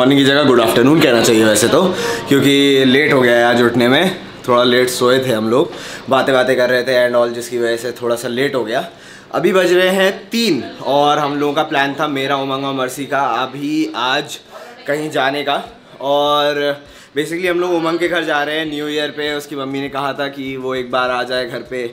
Morning की जगह good afternoon कहना चाहिए वैसे तो, क्योंकि लेट हो गया है आज उठने में, थोड़ा लेट सोए थे हम लोग, बातें कर रहे थे एंड ऑल, जिसकी वजह से थोड़ा सा लेट हो गया। अभी बज रहे हैं 3 और हम लोगों का प्लान था, मेरा, उमंग और मर्सी का, अभी आज कहीं जाने का। और बेसिकली हम लोग उमंग के घर जा रहे हैं न्यू ईयर पे। उसकी मम्मी ने कहा था कि वो एक बार आ जाए घर पे,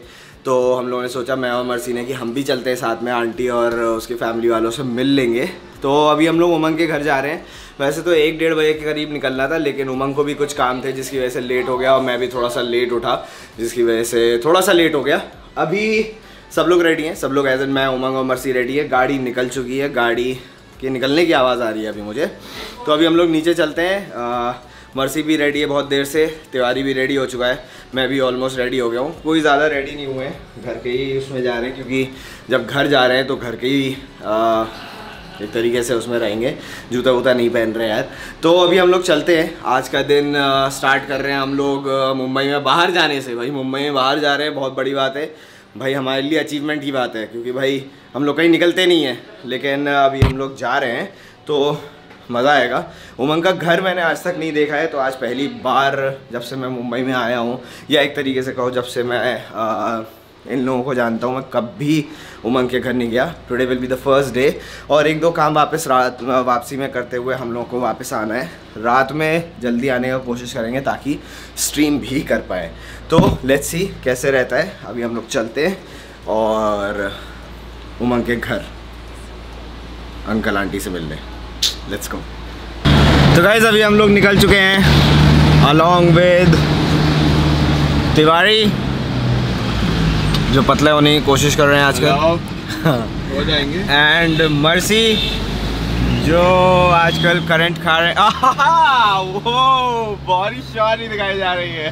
तो हम लोगों ने सोचा, मैं और मर्सी ने, कि हम भी चलते हैं साथ में, आंटी और उसके फैमिली वालों से मिल लेंगे। तो अभी हम लोग उमंग के घर जा रहे हैं। वैसे तो 1-1:30 बजे के करीब निकलना था, लेकिन उमंग को भी कुछ काम थे जिसकी वजह से लेट हो गया, और मैं भी थोड़ा सा लेट उठा जिसकी वजह से थोड़ा सा लेट हो गया। अभी सब लोग रेडी हैं, सब लोग एज एन मैं, उमंग और मर्सी रेडी है। गाड़ी निकल चुकी है, गाड़ी के निकलने की आवाज़ आ रही है अभी मुझे। तो अभी हम लोग नीचे चलते हैं। मर्सी भी रेडी है बहुत देर से, तिवारी भी रेडी हो चुका है, मैं भी ऑलमोस्ट रेडी हो गया हूँ। कोई ज़्यादा रेडी नहीं हुए हैं, घर के ही उसमें जा रहे हैं, क्योंकि जब घर जा रहे हैं तो घर के ही एक तरीके से उसमें रहेंगे, जूता वूता नहीं पहन रहे यार। तो अभी हम लोग चलते हैं। आज का दिन स्टार्ट कर रहे हैं हम लोग मुंबई में बाहर जाने से। भाई मुंबई में बाहर जा रहे हैं, बहुत बड़ी बात है भाई, हमारे लिए अचीवमेंट की बात है, क्योंकि भाई हम लोग कहीं निकलते नहीं हैं, लेकिन अभी हम लोग जा रहे हैं तो मज़ा आएगा। उमंग का घर मैंने आज तक नहीं देखा है, तो आज पहली बार जब से मैं मुंबई में आया हूँ, या एक तरीके से कहो जब से मैं इन लोगों को जानता हूँ, मैं कभी उमंग के घर नहीं गया। Today will be the first day. और 1-2 काम वापस रात वापसी में करते हुए हम लोगों को वापस आना है। रात में जल्दी आने का कोशिश करेंगे ताकि स्ट्रीम भी कर पाए। तो लेट्स सी कैसे रहता है। अभी हम लोग चलते हैं और उमंग के घर अंकल आंटी से मिलने, लेट्स गो। तो गाइस अभी हम लोग निकल चुके हैं अलॉन्ग विद तिवारी, जो पतले होने की कोशिश कर रहे हैं आजकल, हो जाएंगे। एंड मर्सी जो आजकल करंट खा रहे हैं, वो बॉडी शॉट ही दिखाई जा रही है।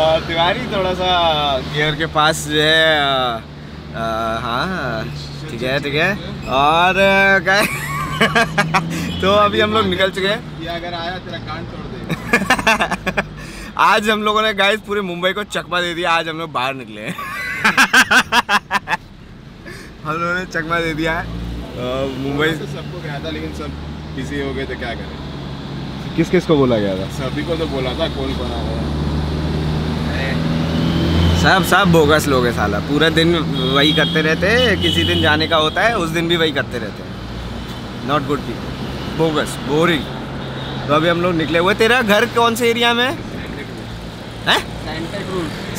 और तिवारी थोड़ा सा गियर के पास जो है, हाँ ठीक है ठीक है। और क्या तो अभी हम लोग निकल चुके हैं। अगर आया तेरा कान तोड़ दे। आज हम लोगों ने गाइस पूरे मुंबई को चकमा दे दिया। आज हम लोग बाहर निकले हैं। हम लोगों ने चकमा दे दिया मुंबई से। सबको गया था लेकिन सब बिजी हो गए थे, क्या करें। किस किस को बोला गया था? सभी को तो बोला था, कौन कौन आ रहा है। सब बोगस लोग है साला, पूरा दिन वही करते रहते हैं। किसी दिन जाने का होता है, उस दिन भी वही करते रहते हैं। Not good people, bogus, boring. तो अभी हम लोग निकले हुए। तेरा घर कौन से एरिया में?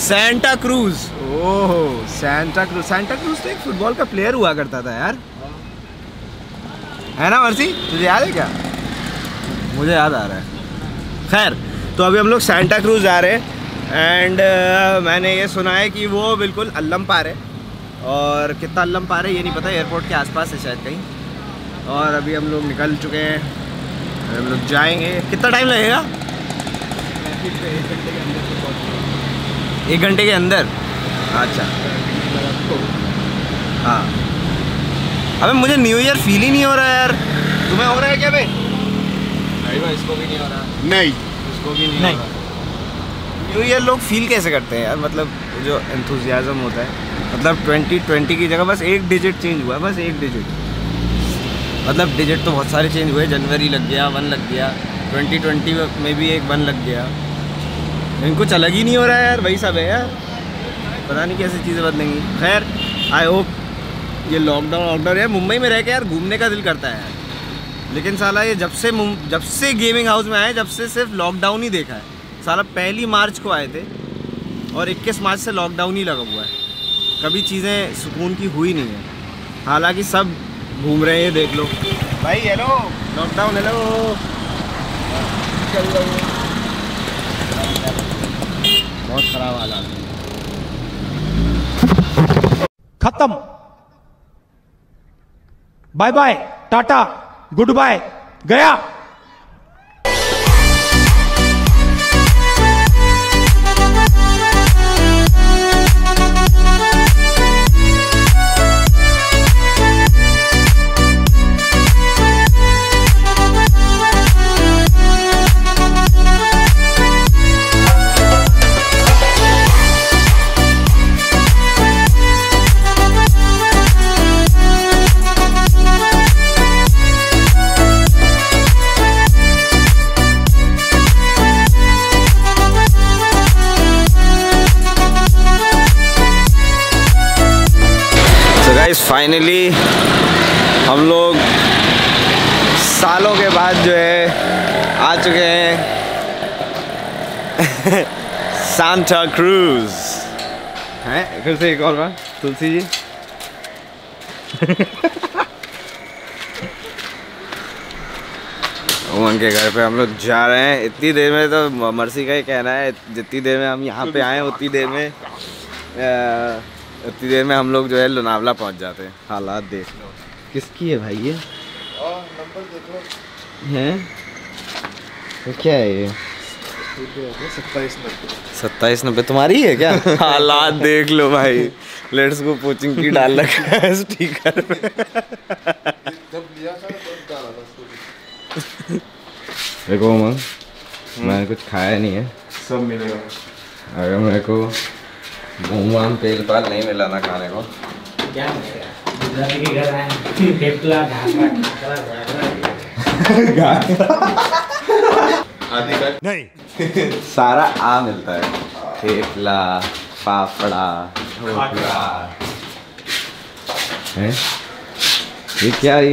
Santa cruise. Oh Santa cruise, Santa cruise तो एक फुटबॉल का प्लेयर हुआ करता था यार, है ना मर्सी? तुझे याद है क्या? मुझे याद आ रहा है। खैर, तो अभी हम लोग सैंटा क्रूज जा रहे हैं। एंड मैंने ये सुना है कि वो बिल्कुल अल्लम पार है, और कितना अल्लम पार है ये नहीं पता, एयरपोर्ट के आसपास है शायद कहीं। और अभी हम लोग निकल चुके हैं, हम लोग जाएंगे। कितना टाइम लगेगा? 1 घंटे के अंदर। अच्छा हाँ। अबे मुझे न्यू ईयर फील ही नहीं हो रहा है यार। तुम्हें हो रहा है क्या भाई? नहीं भाई, इसको भी नहीं हो रहा। नहीं, इसको भी नहीं। न्यू ईयर लोग फील कैसे करते हैं यार? मतलब जो एंथुजियाज्म होता है, मतलब 2020 की जगह बस एक डिजिट चेंज हुआ है, बस एक डिजिट। मतलब डिजिट तो बहुत सारे चेंज हुए, जनवरी लग गया, 1 लग गया, 2020 में भी एक 1 लग गया। लेकिन कुछ अलग ही नहीं हो रहा है यार, वही सब है यार, पता नहीं कैसी चीज़ें बदलेंगी। खैर आई होप ये लॉकडाउन यार, मुंबई में रह के यार घूमने का दिल करता है यार, लेकिन साला ये जब से गेमिंग हाउस में आए, जब से सिर्फ लॉकडाउन ही देखा है साला। 1 मार्च को आए थे और 21 मार्च से लॉकडाउन ही लगा हुआ है, कभी चीज़ें सुकून की हुई नहीं है। हालाँकि सब घूम रहे हैं, देख लो भाई। Hello lockdown, hello. बहुत खराब हालात। खत्म, bye bye, tata, good bye, गया। गाइस फाइनली हम लोग सालों के बाद जो है आ चुके हैं सांता क्रूज हैं। फिर से एक और बार तुलसी जी उमंग के घर पे हम लोग जा रहे हैं। इतनी देर में तो मर्सी का ही कहना है, जितनी देर में हम यहाँ पे आए उतनी देर में हम लोग जो है लोनावला पहुँच जाते हैं। हालात देख लो किसकी है भाई, ये नंबर देख लो हैं, क्या है ये 2790 तुम्हारी है क्या? हालात देख लो भाई, लेट्स गो कोचिंग की डाल रखा है स्पीकर पे। देखो उमंग, मैंने कुछ खाया नहीं है, सब मिलेगा। अगर मेरे को घूम तेल पाल नहीं मिला ना खाने को, क्या नहीं सारा आ मिलता है, ठेपला फाफड़ा है। ये क्या ही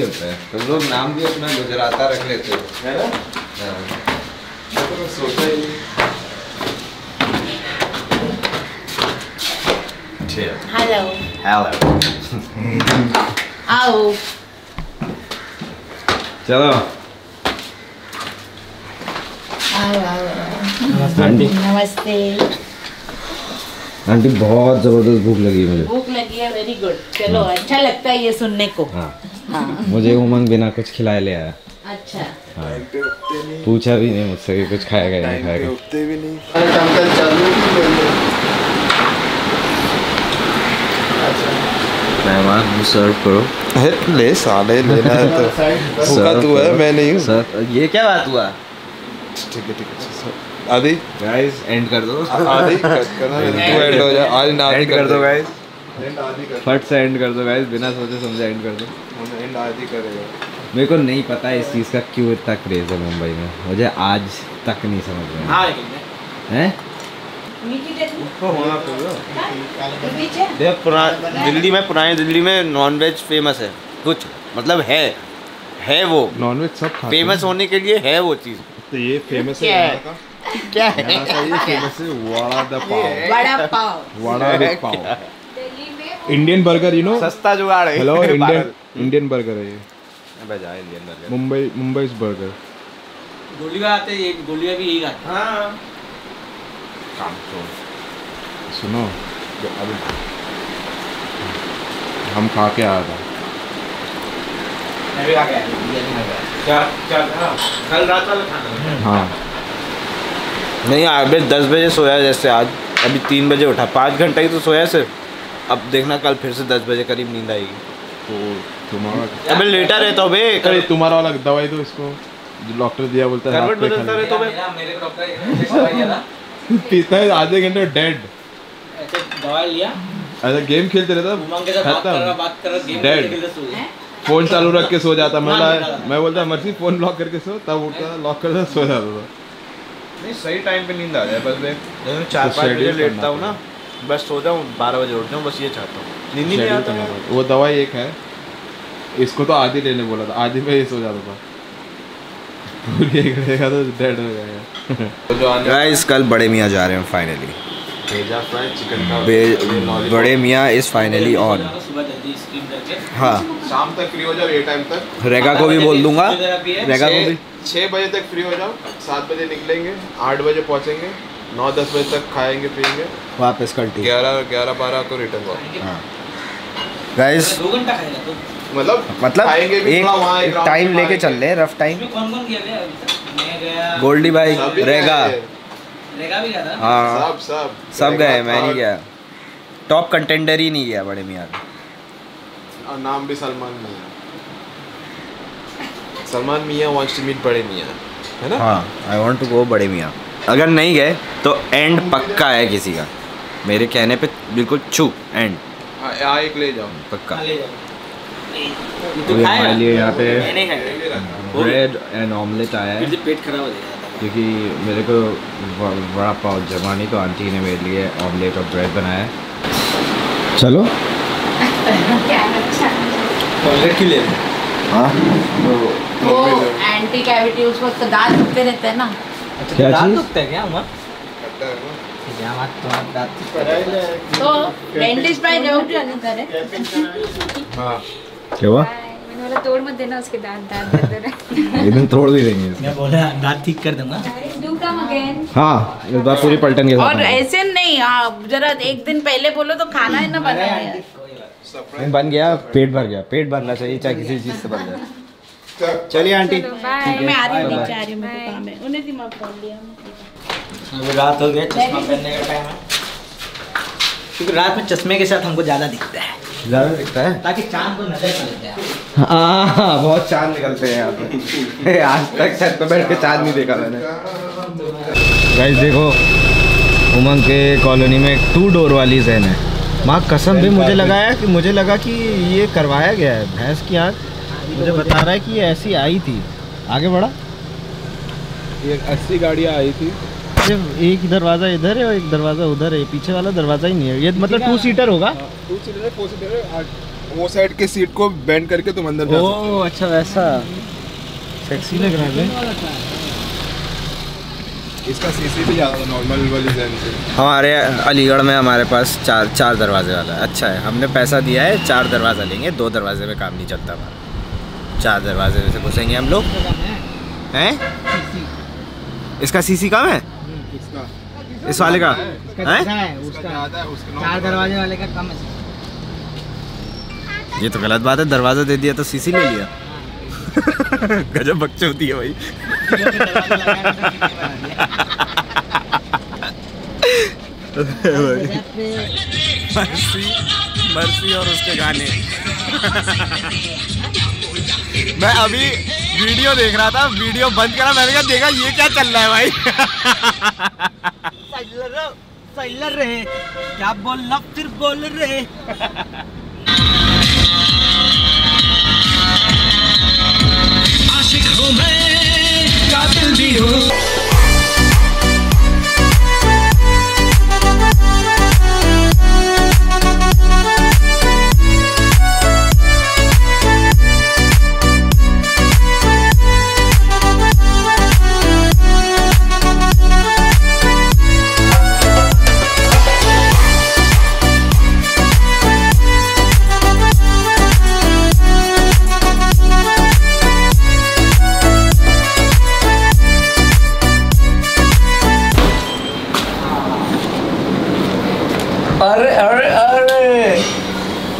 होता है? तुम लोग नाम भी अपना गुजराता रख लेते हो ना, सोचा ही हेलो हेलो। आओ चलो आंटी, नमस्ते आंटी। बहुत जबरदस्त भूख लगी मुझे, भूख लगी है। वेरी गुड, चलो अच्छा लगता है ये सुनने को। हाँ। मुझे उमंग बिना कुछ खिलाए ले आया। अच्छा हाँ। पूछा भी नहीं मुझसे कि कुछ खाएगा नहीं खाएगा। मेहमान सर्व करो, ले साले लेना है तो भूखा तू है, मैं नहीं हूँ। ये क्या बात हुआ? ठीक है आदि गाइस एंड कर दो, आदि एंड हो जाए, आदि ना एंड कर दो गाइस, फट से एंड कर दो गाइस, बिना सोचे समझे एंड कर दो। एंड आदि करेगा। मेरे को नहीं पता इस चीज़ का क्यों इतना क्रेज है मुंबई में, मुझे आज तक नहीं समझ में आया। तो होना चाहिए। दिल्ली में नॉनवेज फेमस है, कुछ मतलब है वो नॉनवेज सब फेमस होने के लिए है वो चीज़। तो ये फेमस है क्या है? फेमस है vada pav. Indian burger, you know सस्ता जुगाड़ है। हेलो, इंडियन बर्गर है ये, मुंबई बर्गर। गोलियां भी यही आते हैं। सुनो, अभी हम खा के आया था, कल रात वाला खाना। हाँ नहीं, अभी 10 बजे सोया, जैसे आज अभी 3 बजे उठा, 5 घंटा ही तो सोया सिर्फ। अब देखना कल फिर से 10 बजे करीब नींद आएगी। तो तुम्हारा अभी लेटा रहता हो बे, कल तुम्हारा वाला दवाई दो इसको, जो डॉक्टर दिया बोलता है पीता है आधे घंटे डेड। ऐसे दवाई लिया, ऐसा गेम खेलते रहता, फोन चालू रख के सो जाता। मैं बोलता मर्सी फोन ब्लॉक करके सो, तब उठता लॉक करता सो जाता था। नहीं सही टाइम पे नींद आ जाए बस, मैं 4-5 बजे लेटता हूँ ना, बस सो जाऊँ, 12 बजे उठता हूँ, बस ये चाहता हूँ। नींद आता है वो दवाई एक है, इसको तो आधी लेने बोला था, आधी में ही सो जाता था, तो डेड हो गया। गाइस कल बड़े मियाँ जा रहे हैं फाइनली, बड़े मियाँ इज फाइनली ऑन। हाँ शाम तक फ्री हो जाओ, ये टाइम तक रेगा को भी बोल दूंगा, रेगा को भी 6 बजे तक फ्री हो जाओ। 7 बजे निकलेंगे, 8 बजे पहुँचेंगे, 9-10 बजे तक खाएंगे पियेंगे, वापस कल 11-12 को रिटर्न हो। गाइस 2 घंटा खाएगा, मतलब एक टाइम लेके चल रहे हैं, रफ टाइम। कौन-कौन गया है अभी तक? मैं गया, गोल्डी भाई, रेगा भी गया था। हाँ सब गए, मैं नहीं गया। टॉप कंटेंडर ही नहीं गया बड़े मियाँ, और नाम भी सलमान मियाँ। सलमान मियाँ वांट्स टू मीट बड़े मियाँ, है ना? हाँ आई वांट टू गो बड़े मियाँ। अगर नहीं गए तो एंड पक्का है किसी का, मेरे कहने पे बिल्कुल छू एंड। हाँ एक ले जाओ पक्का, तो हमारे लिए यहाँ पे ब्रेड एंड ऑमलेट आया है, पेट खराब हो जाएगा क्योंकि मेरे को बड़ा पाव जमा नहीं, तो आंटी ने मेरे लिए ऑमलेट और ब्रेड बनाया है। चलो एंटी कैविटी उसमें दांत दुखते रहते हैं ना। अच्छा दांत दुखते हैं क्या? तो डेंटिस्ट भाई क्या हुआ? मैंने बोला तोड़ मत देना उसके दांत, दांत तोड़ भी देंगे। मैं बोला दांत ठीक कर दूंगा। हाँ इस बार पूरी पलटन के साथ। और ऐसे नहीं, आप जरा एक दिन पहले बोलो तो खाना है ना बनाया। बन गया, पेट भर गया। पेट भरना चाहिए चाहे किसी चीज से भर जाए। चलिए आंटी मैं आ रही हूँ, काम है। उन्हें दिमाग खोल लिया। रात हो गया, चश्मा पहनने का टाइम है क्योंकि रात में चश्मे के साथ हमको ज्यादा दिखता है, ज्यादा दिखता है ताकि चांद को नजर ना लग जाए। हाँ बहुत चांद निकलते हैं यहाँ पे। आज तक छत पे बैठ के चांद नहीं देखा मैंने। गाइस देखो उमंग के कॉलोनी में एक 2 डोर वाली जैन है। माँ कसम भी मुझे लगा कि ये करवाया गया है। भैंस की आँख मुझे बता रहा है कि ये ऐसी आई थी। आगे बढ़ा, ये 80 गाड़ियाँ आई थी। एक दरवाज़ा इधर है और एक दरवाज़ा उधर है, पीछे वाला दरवाज़ा ही नहीं है। ये मतलब 2 सीटर होगा, 2 सीटर है, 4 सीटर। वो साइड के सीट को बेंड करके तुम अंदर जा सकते हो। अच्छा वैसा सेक्सी लग रहा है। इसका सीसी भी ज़्यादा नॉर्मल वाली जैन से। हमारे अलीगढ़ में हमारे पास चार दरवाजे वाला है। अच्छा है, हमने पैसा दिया है, 4 दरवाज़ा लेंगे। 2 दरवाजे में काम नहीं चलता हमारा, 4 दरवाजे में से घुसेंगे हम लोग। हैं इसका सीसी कम है इस वाले का है? उसका 4 दरवाजे वाले का कम है। ये तो गलत बात है, दरवाजा दे दिया तो सीसी ले लिया। गजब बच्चे होती है भाई। मर्सी और उसके गाने। मैं अभी वीडियो देख रहा था, वीडियो बंद करा, मैंने कहा देखा ये क्या चल रहा है भाई। रहे क्या बोलना, फिर बोल रहे। आशिक हूं मैं, कातिल भी हूं।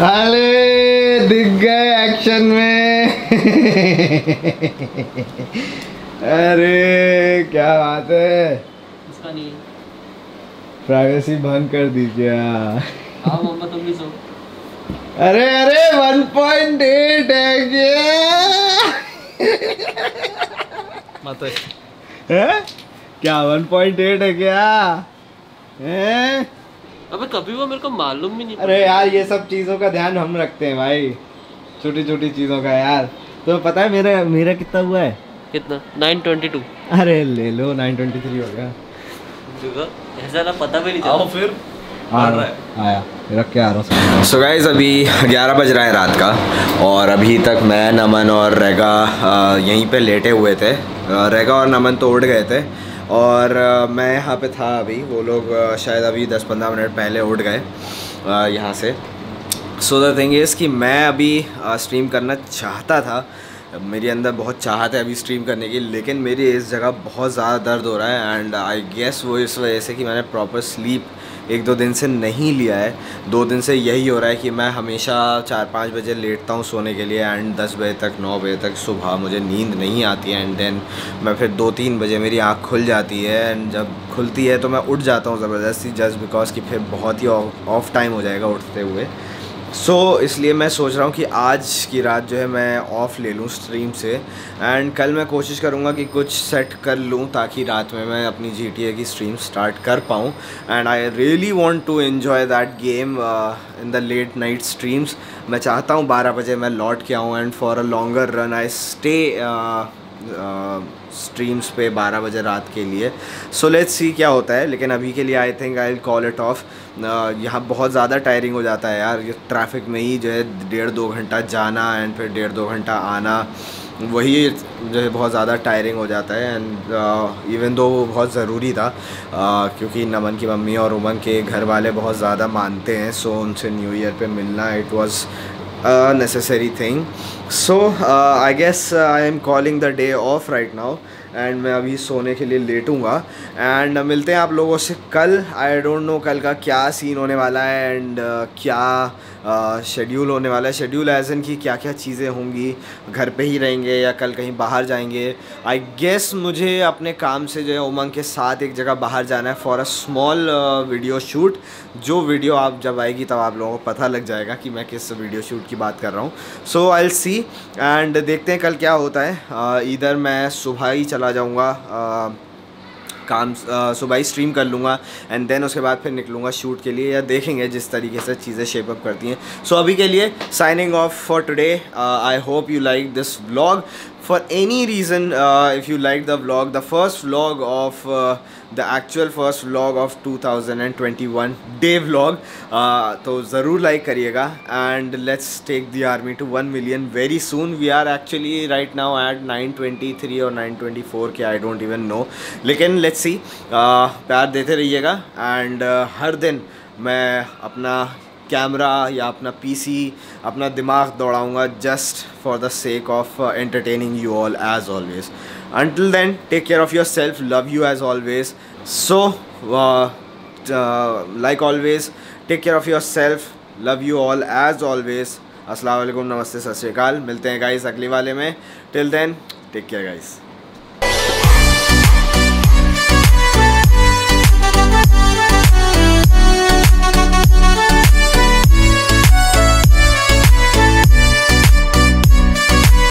अरे दिख गए एक्शन में। अरे क्या बात है, इसका नहीं प्राइवेसी बंद कर दीजिए। मम्मा तुम भी सो। अरे अरे 1.8 मत है क्या? 1.8 है क्या? है अबे कभी वो मेरे को मालूम भी नहीं। अरे यार ये सब चीज़ों का ध्यान हम रखते हैं भाई, छोटी छोटी चीज़ों का। यार तो पता है मेरा कितना हुआ है? कितना? 922। अरे ले लो 923 हो गया। ऐसा ना पता भी नहीं चला। फिर आ रहा है, आया रख के आ रहा हूँ। सो गाइज अभी 11 बज रहा है रात का और अभी तक मैं, नमन और रेगा यहीं पर लेटे हुए थे। रेगा और नमन तो उठ गए थे और मैं यहाँ पे था अभी। वो लोग शायद अभी 10-15 मिनट पहले उठ गए यहाँ से। सो द थिंग इज़ कि मैं अभी स्ट्रीम करना चाहता था, मेरे अंदर बहुत चाहत है अभी स्ट्रीम करने की, लेकिन मेरी इस जगह बहुत ज़्यादा दर्द हो रहा है। एंड आई गेस वो इस वजह से कि मैंने प्रॉपर स्लीप 1-2 दिन से नहीं लिया है। 2 दिन से यही हो रहा है कि मैं हमेशा 4-5 बजे लेटता हूँ सोने के लिए एंड 10 बजे तक 9 बजे तक सुबह मुझे नींद नहीं आती है। एंड देन मैं फिर 2-3 बजे मेरी आँख खुल जाती है एंड जब खुलती है तो मैं उठ जाता हूँ ज़बरदस्ती, जस्ट बिकॉज़ कि फिर बहुत ही ऑफ टाइम हो जाएगा उठते हुए। सो इसलिए मैं सोच रहा हूँ कि आज की रात जो है मैं ऑफ़ ले लूँ स्ट्रीम से एंड कल मैं कोशिश करूँगा कि कुछ सेट कर लूँ ताकि रात में मैं अपनी GTA की स्ट्रीम स्टार्ट कर पाऊँ। And I really want to enjoy that game in the late night streams. मैं चाहता हूँ 12 बजे मैं लौट के आऊँ and for a longer run I stay streams पे 12 बजे रात के लिए। सो लेट्स सी क्या होता है, लेकिन अभी के लिए I think I will call it off. यहाँ बहुत ज़्यादा टायरिंग हो जाता है यार, ट्रैफिक में ही जो है 1.5-2 घंटा जाना एंड फिर 1.5-2 घंटा आना, वही जो है बहुत ज़्यादा टायरिंग हो जाता है। एंड इवन दो वो बहुत ज़रूरी था क्योंकि नमन की मम्मी और उमंग के घर वाले बहुत ज़्यादा मानते हैं, सो उनसे न्यू ईयर पे मिलना it was necessary thing. So I guess I am calling the day off right now and मैं अभी सोने के लिए लेटूँगा and मिलते हैं आप लोगों से कल। I don't know कल का क्या सीन होने वाला है and क्या शेड्यूल होने वाला है, शेड्यूल एज इन कि क्या क्या चीज़ें होंगी, घर पे ही रहेंगे या कल कहीं बाहर जाएंगे। I guess मुझे अपने काम से जो है उमंग के साथ एक जगह बाहर जाना है for a small video shoot, जो वीडियो आप जब आएगी तब आप लोगों को पता लग जाएगा कि मैं किस वीडियो शूट की बात कर रहा हूँ। सो आई विल सी एंड देखते हैं कल क्या होता है। इधर मैं सुबह ही चला जाऊँगा काम, सुबह ही स्ट्रीम कर लूँगा एंड देन उसके बाद फिर निकलूँगा शूट के लिए, या देखेंगे जिस तरीके से चीज़ें शेप अप करती हैं। सो अभी के लिए signing off for today. I hope you like this vlog for any reason. If you like the vlog, the first vlog of the actual first vlog of 2021 day vlog, तो ज़रूर like करिएगा and let's take the army to 1 million very soon. We are actually right now at 923 और 924 K, I don't even know, लेकिन let's see. प्यार देते रहिएगा and हर दिन मैं अपना कैमरा या अपना पीसी, अपना दिमाग दौड़ाऊँगा just for the sake of entertaining you all as always. Until then take care of yourself, love you as always. So like always take care of yourself, love you all as always. अस्सलाम वालेकुम, नमस्ते, सत श्री अकाल। मिलते हैं guys अगले वाले में। Till then take care guys.